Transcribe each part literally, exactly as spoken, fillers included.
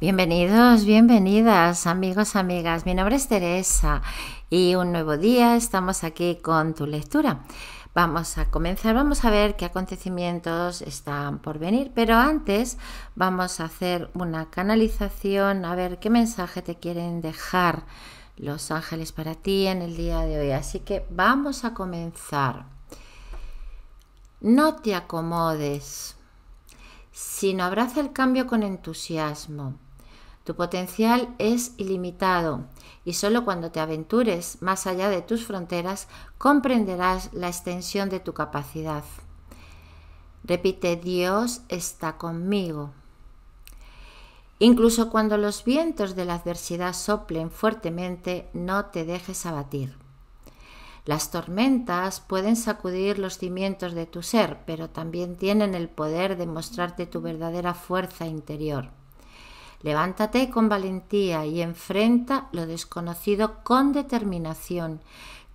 Bienvenidos, bienvenidas, amigos, amigas. Mi nombre es Teresa y un nuevo día estamos aquí con tu lectura. Vamos a comenzar, vamos a ver qué acontecimientos están por venir, pero antes vamos a hacer una canalización, a ver qué mensaje te quieren dejar los ángeles para ti en el día de hoy. Así que vamos a comenzar. No te acomodes, sino abraza el cambio con entusiasmo. Tu potencial es ilimitado y solo cuando te aventures más allá de tus fronteras comprenderás la extensión de tu capacidad. Repite: Dios está conmigo. Incluso cuando los vientos de la adversidad soplen fuertemente, no te dejes abatir. Las tormentas pueden sacudir los cimientos de tu ser, pero también tienen el poder de mostrarte tu verdadera fuerza interior. Levántate con valentía y enfrenta lo desconocido con determinación.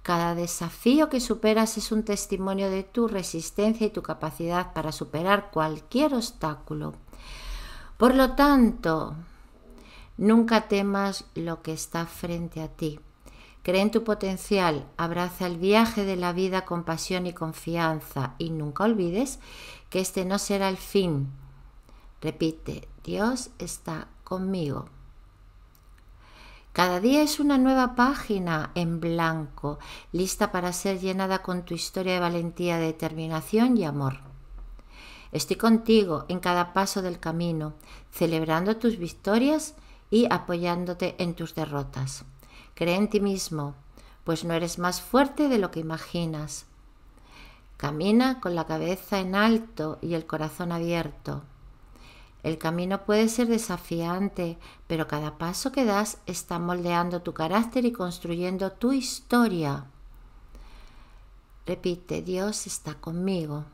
Cada desafío que superas es un testimonio de tu resistencia y tu capacidad para superar cualquier obstáculo. Por lo tanto, nunca temas lo que está frente a ti. Cree en tu potencial, abraza el viaje de la vida con pasión y confianza y nunca olvides que este no será el fin. Repite: Dios está conmigo. Cada día es una nueva página en blanco, lista para ser llenada con tu historia de valentía, determinación y amor. Estoy contigo en cada paso del camino, celebrando tus victorias y apoyándote en tus derrotas. Cree en ti mismo, pues no eres más fuerte de lo que imaginas. Camina con la cabeza en alto y el corazón abierto. El camino puede ser desafiante, pero cada paso que das está moldeando tu carácter y construyendo tu historia. Repite: Dios está conmigo.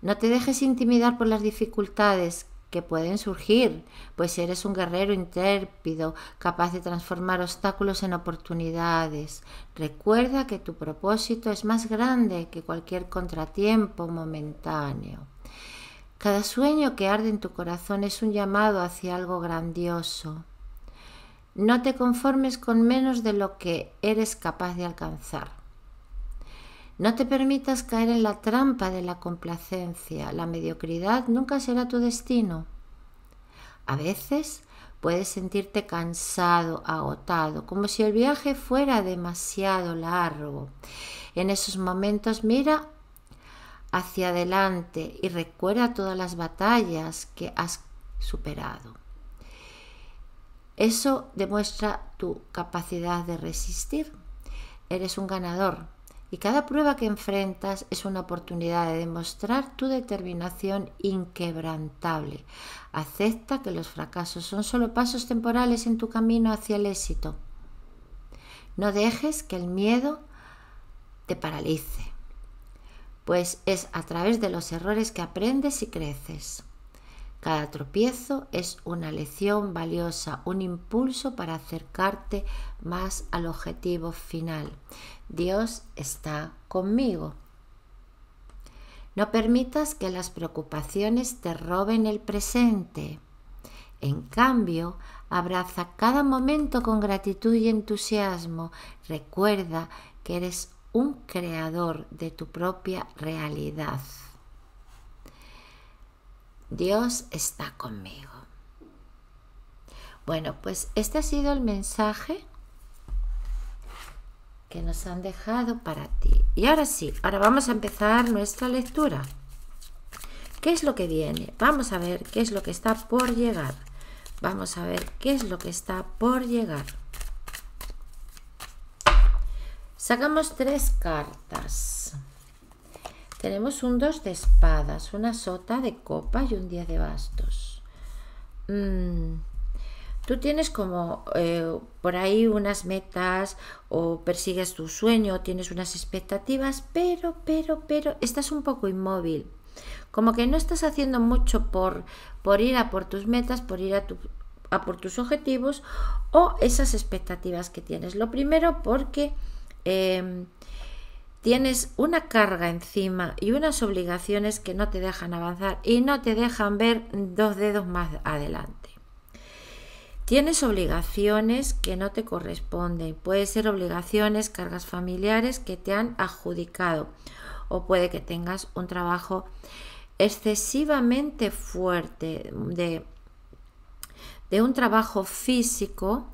No te dejes intimidar por las dificultades que pueden surgir, pues eres un guerrero intrépido, capaz de transformar obstáculos en oportunidades. Recuerda que tu propósito es más grande que cualquier contratiempo momentáneo. Cada sueño que arde en tu corazón es un llamado hacia algo grandioso. No te conformes con menos de lo que eres capaz de alcanzar. No te permitas caer en la trampa de la complacencia. La mediocridad nunca será tu destino. A veces puedes sentirte cansado, agotado, como si el viaje fuera demasiado largo. En esos momentos mira hacia adelante y recuerda todas las batallas que has superado. Eso demuestra tu capacidad de resistir. Eres un ganador y cada prueba que enfrentas es una oportunidad de demostrar tu determinación inquebrantable. Acepta que los fracasos son solo pasos temporales en tu camino hacia el éxito. No dejes que el miedo te paralice, pues es a través de los errores que aprendes y creces. Cada tropiezo es una lección valiosa, un impulso para acercarte más al objetivo final. Dios está conmigo. No permitas que las preocupaciones te roben el presente. En cambio, abraza cada momento con gratitud y entusiasmo. Recuerda que eres un creador de tu propia realidad. Dios está conmigo. Bueno, pues este ha sido el mensaje que nos han dejado para ti. Y ahora sí, ahora vamos a empezar nuestra lectura. ¿Qué es lo que viene? Vamos a ver qué es lo que está por llegar. Vamos a ver qué es lo que está por llegar. Sacamos tres cartas. Tenemos un dos de espadas, una sota de copas y un diez de bastos. Mm. Tú tienes como eh, por ahí unas metas o persigues tu sueño o tienes unas expectativas, pero, pero, pero estás un poco inmóvil. Como que no estás haciendo mucho por, por ir a por tus metas, por ir a tu... a por tus objetivos o esas expectativas que tienes. Lo primero porque... Eh, tienes una carga encima y unas obligaciones que no te dejan avanzar y no te dejan ver dos dedos más adelante. Tienes obligaciones que no te corresponden. Puede ser obligaciones, cargas familiares que te han adjudicado, o puede que tengas un trabajo excesivamente fuerte, de, de un trabajo físico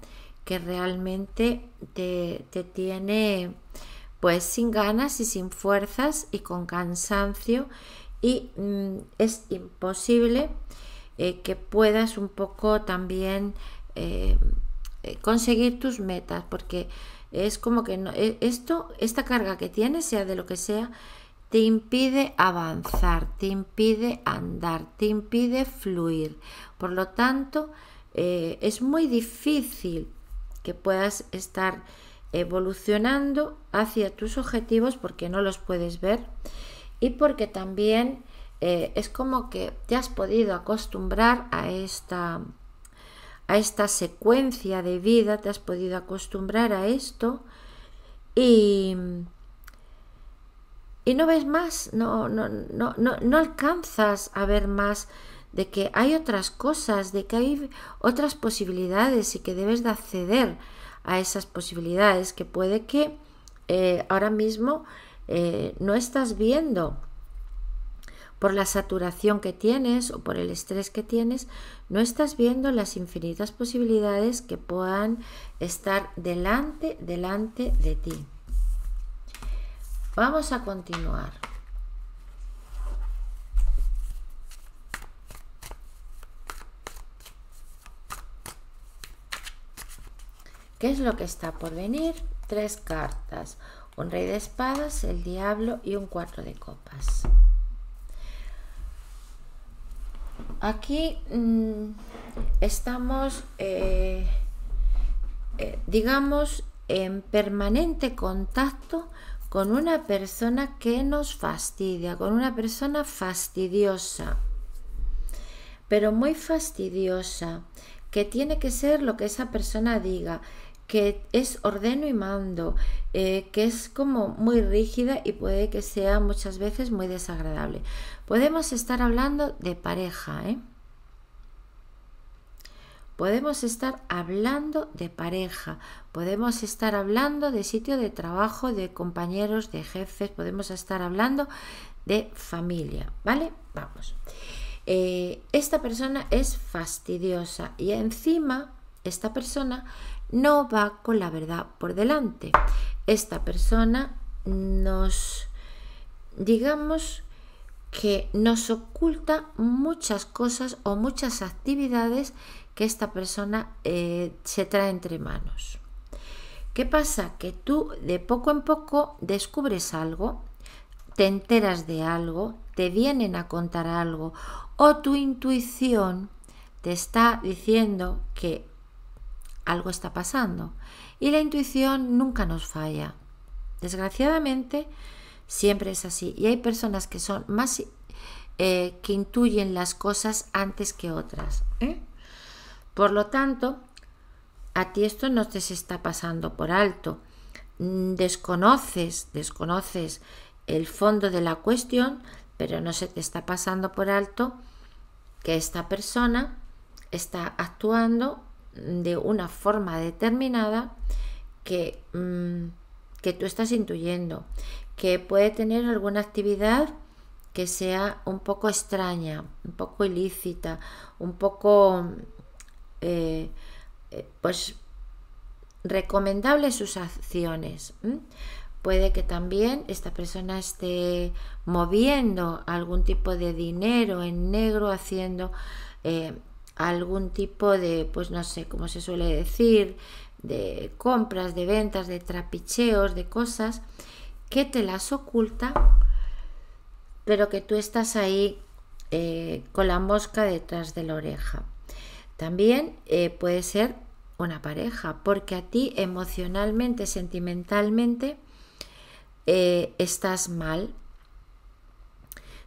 que realmente te, te tiene pues sin ganas y sin fuerzas y con cansancio, y mm, es imposible eh, que puedas un poco también eh, conseguir tus metas, porque es como que no, esto, esta carga que tienes, sea de lo que sea, te impide avanzar, te impide andar, te impide fluir. Por lo tanto, eh, es muy difícil que puedas estar evolucionando hacia tus objetivos porque no los puedes ver, y porque también eh, es como que te has podido acostumbrar a esta, a esta secuencia de vida, te has podido acostumbrar a esto y... Y no ves más, no, no, no, no, no alcanzas a ver más de que hay otras cosas, de que hay otras posibilidades y que debes de acceder a esas posibilidades que puede que eh, ahora mismo eh, no estás viendo. Por la saturación que tienes o por el estrés que tienes, no estás viendo las infinitas posibilidades que puedan estar delante, delante de ti. Vamos a continuar. ¿Qué es lo que está por venir? Tres cartas. Un rey de espadas, el diablo y un cuatro de copas. Aquí mmm, estamos, eh, eh, digamos, en permanente contacto con una persona que nos fastidia, con una persona fastidiosa, pero muy fastidiosa, que tiene que ser lo que esa persona diga, que es ordeno y mando, eh, que es como muy rígida y puede que sea muchas veces muy desagradable. Podemos estar hablando de pareja, ¿eh? Podemos estar hablando de pareja, podemos estar hablando de sitio de trabajo, de compañeros, de jefes, podemos estar hablando de familia, ¿vale? Vamos. Eh, esta persona es fastidiosa y encima esta persona no va con la verdad por delante. Esta persona nos, digamos, que nos oculta muchas cosas o muchas actividades que esta persona eh, se trae entre manos. ¿Qué pasa? Que tú de poco en poco descubres algo, te enteras de algo, te vienen a contar algo, o tu intuición te está diciendo que algo está pasando. Y la intuición nunca nos falla. Desgraciadamente, siempre es así. Y hay personas que son más eh, que intuyen las cosas antes que otras, ¿eh? Por lo tanto, a ti esto no te se está pasando por alto. Desconoces, desconoces el fondo de la cuestión, pero no se te está pasando por alto que esta persona está actuando de una forma determinada que, que tú estás intuyendo, que puede tener alguna actividad que sea un poco extraña, un poco ilícita, un poco... Eh, eh, pues recomendable sus acciones. ¿Mm? Puede que también esta persona esté moviendo algún tipo de dinero en negro, haciendo eh, algún tipo de, pues no sé, como se suele decir, de compras, de ventas, de trapicheos, de cosas que te las oculta, pero que tú estás ahí eh, con la mosca detrás de la oreja. También eh, puede ser una pareja, porque a ti emocionalmente, sentimentalmente, eh, estás mal.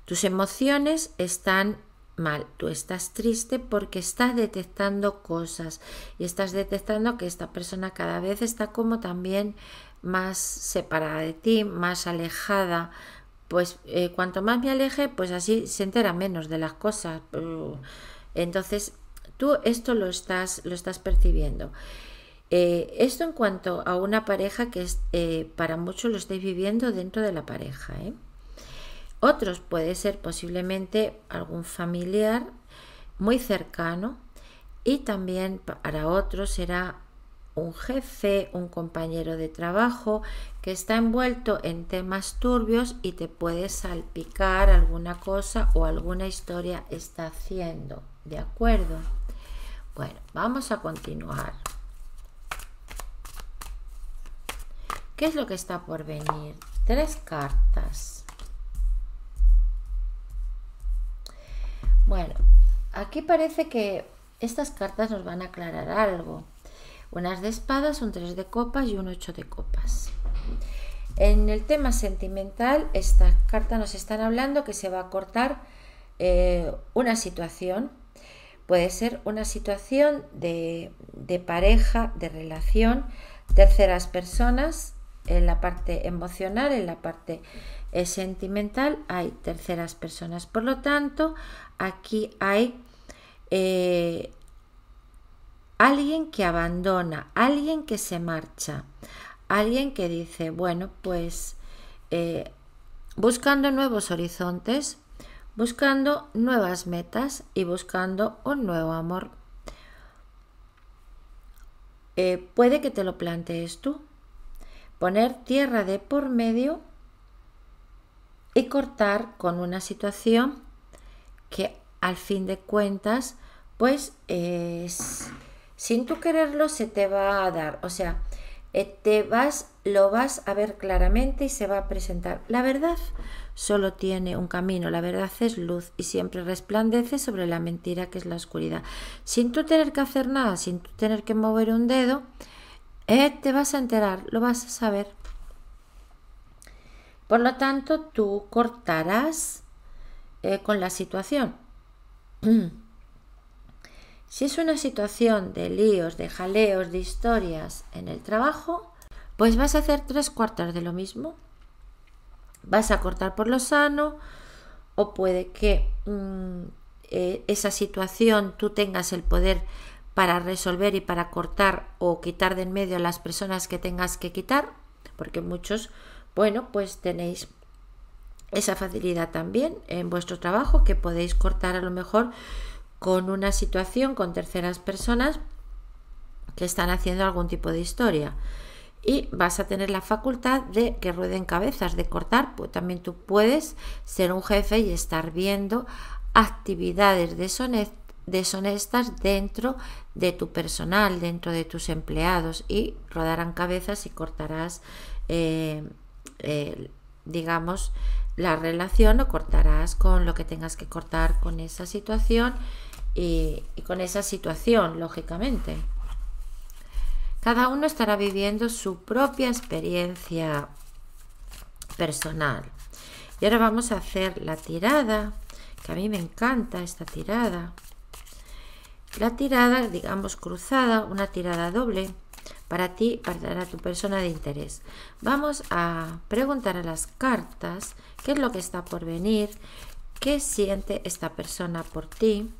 Tus emociones están mal. Tú estás triste porque estás detectando cosas y estás detectando que esta persona cada vez está como también más separada de ti, más alejada. Pues eh, cuanto más me aleje, pues así se entera menos de las cosas. Entonces... Tú esto lo estás, lo estás percibiendo. Eh, esto en cuanto a una pareja que es, eh, para muchos lo estáis viviendo dentro de la pareja, ¿eh? Otros puede ser posiblemente algún familiar muy cercano, y también para otros será un jefe, un compañero de trabajo que está envuelto en temas turbios y te puede salpicar alguna cosa o alguna historia está haciendo, ¿de acuerdo? Bueno, vamos a continuar. ¿Qué es lo que está por venir? Tres cartas. Bueno, aquí parece que estas cartas nos van a aclarar algo. Unas de espadas, un tres de copas y un ocho de copas. En el tema sentimental, estas cartas nos están hablando que se va a cortar eh, una situación. Puede ser una situación de, de pareja, de relación, terceras personas. En la parte emocional, en la parte eh, sentimental, hay terceras personas. Por lo tanto, aquí hay eh, alguien que abandona, alguien que se marcha, alguien que dice, bueno, pues eh, buscando nuevos horizontes, buscando nuevas metas y buscando un nuevo amor. Eh, puede que te lo plantees tú, poner tierra de por medio y cortar con una situación que al fin de cuentas, pues es... sin tú quererlo se te va a dar, o sea, te vas, lo vas a ver claramente y se va a presentar. La verdad solo tiene un camino, la verdad es luz y siempre resplandece sobre la mentira que es la oscuridad. Sin tú tener que hacer nada, sin tú tener que mover un dedo, eh, te vas a enterar, lo vas a saber. Por lo tanto, tú cortarás eh, con la situación. Si es una situación de líos, de jaleos, de historias en el trabajo, pues vas a hacer tres cuartas de lo mismo. Vas a cortar por lo sano, o puede que mm, eh, esa situación tú tengas el poder para resolver y para cortar o quitar de en medio a las personas que tengas que quitar, porque muchos, bueno, pues tenéis esa facilidad también en vuestro trabajo, que podéis cortar a lo mejor con una situación con terceras personas que están haciendo algún tipo de historia, y vas a tener la facultad de que rueden cabezas, de cortar. Pues también tú puedes ser un jefe y estar viendo actividades deshonestas dentro de tu personal, dentro de tus empleados, y rodarán cabezas y cortarás eh, eh, digamos la relación, o cortarás con lo que tengas que cortar con esa situación. Y, y con esa situación, lógicamente, cada uno estará viviendo su propia experiencia personal. Y ahora vamos a hacer la tirada, que a mí me encanta esta tirada. La tirada, digamos, cruzada, una tirada doble para ti, para tu persona de interés. Vamos a preguntar a las cartas qué es lo que está por venir, qué siente esta persona por ti,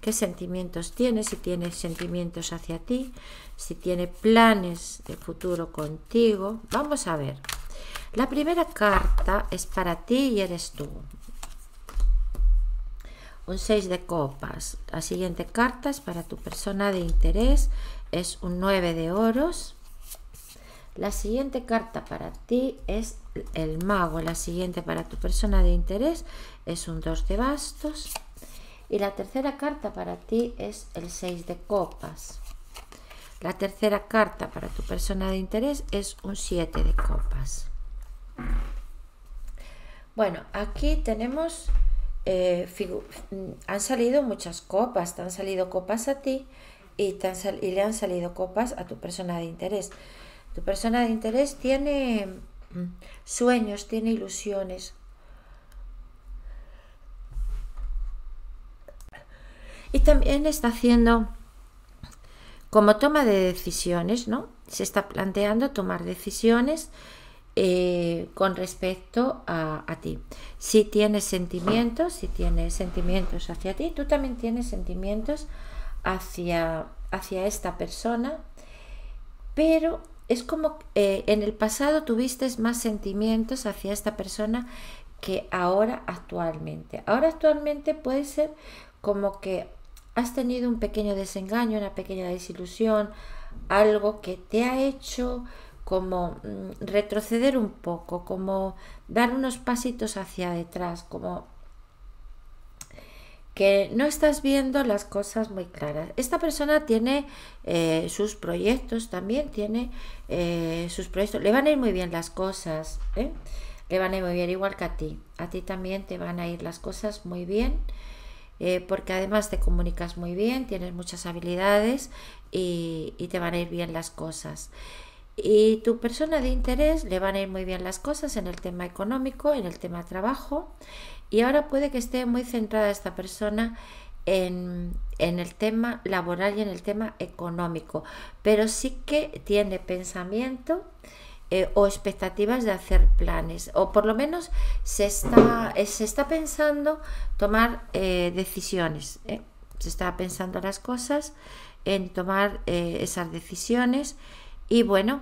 qué sentimientos tiene, si tiene sentimientos hacia ti, si tiene planes de futuro contigo. Vamos a ver. La primera carta es para ti y eres tú. Un seis de copas. La siguiente carta es para tu persona de interés. Es un nueve de oros. La siguiente carta para ti es el mago. La siguiente para tu persona de interés es un dos de bastos. Y la tercera carta para ti es el seis de copas. La tercera carta para tu persona de interés es un siete de copas. Bueno, aquí tenemos... Eh, han salido muchas copas. Te han salido copas a ti y, te han sal y le han salido copas a tu persona de interés. Tu persona de interés tiene sueños, tiene ilusiones. Y también está haciendo como toma de decisiones, ¿no? Se está planteando tomar decisiones eh, con respecto a, a ti. Si tienes sentimientos, si tienes sentimientos hacia ti, tú también tienes sentimientos hacia, hacia esta persona, pero es como eh, en el pasado tuviste más sentimientos hacia esta persona que ahora actualmente. Ahora actualmente puede ser como que has tenido un pequeño desengaño, una pequeña desilusión, algo que te ha hecho como retroceder un poco, como dar unos pasitos hacia detrás, como que no estás viendo las cosas muy claras. Esta persona tiene eh, sus proyectos también, tiene eh, sus proyectos, le van a ir muy bien las cosas, ¿eh? Le van a ir muy bien, igual que a ti, a ti también te van a ir las cosas muy bien, eh, porque además te comunicas muy bien, tienes muchas habilidades y, y te van a ir bien las cosas. Y tu persona de interés le van a ir muy bien las cosas en el tema económico, en el tema trabajo, y ahora puede que esté muy centrada esta persona en, en el tema laboral y en el tema económico, pero sí que tiene pensamiento eh, o expectativas de hacer planes, o por lo menos se está, se está pensando tomar eh, decisiones, ¿eh? Se está pensando las cosas, en tomar eh, esas decisiones. Y bueno,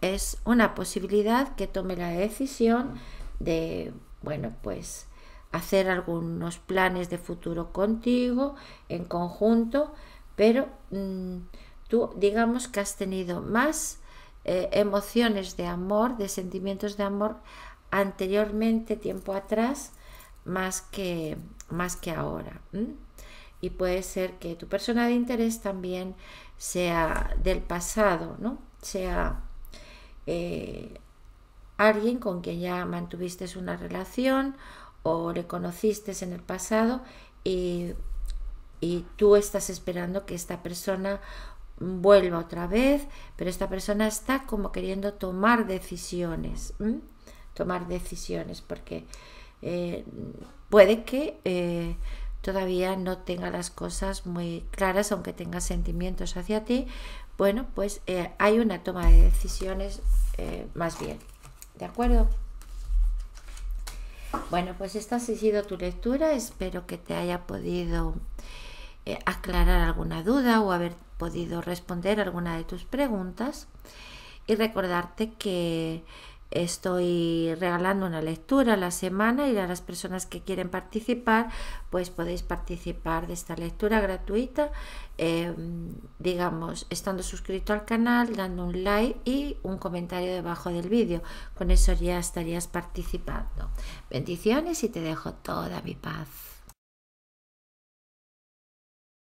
es una posibilidad que tome la decisión de, bueno, pues hacer algunos planes de futuro contigo, en conjunto, pero mmm, tú digamos que has tenido más eh, emociones de amor, de sentimientos de amor anteriormente, tiempo atrás, más que, más que ahora. ¿Mm? Y puede ser que tu persona de interés también sea del pasado, ¿no? Sea eh, alguien con quien ya mantuviste una relación o le conociste en el pasado y, y tú estás esperando que esta persona vuelva otra vez, pero esta persona está como queriendo tomar decisiones, ¿eh? Tomar decisiones porque eh, puede que... Eh, todavía no tenga las cosas muy claras, aunque tenga sentimientos hacia ti. Bueno, pues eh, hay una toma de decisiones eh, más bien, ¿de acuerdo? Bueno, pues esta ha sido tu lectura, espero que te haya podido eh, aclarar alguna duda o haber podido responder alguna de tus preguntas, y recordarte que estoy regalando una lectura a la semana, y a las personas que quieren participar pues podéis participar de esta lectura gratuita, eh, digamos estando suscrito al canal, dando un like y un comentario debajo del vídeo. Con eso ya estarías participando. Bendiciones y te dejo toda mi paz.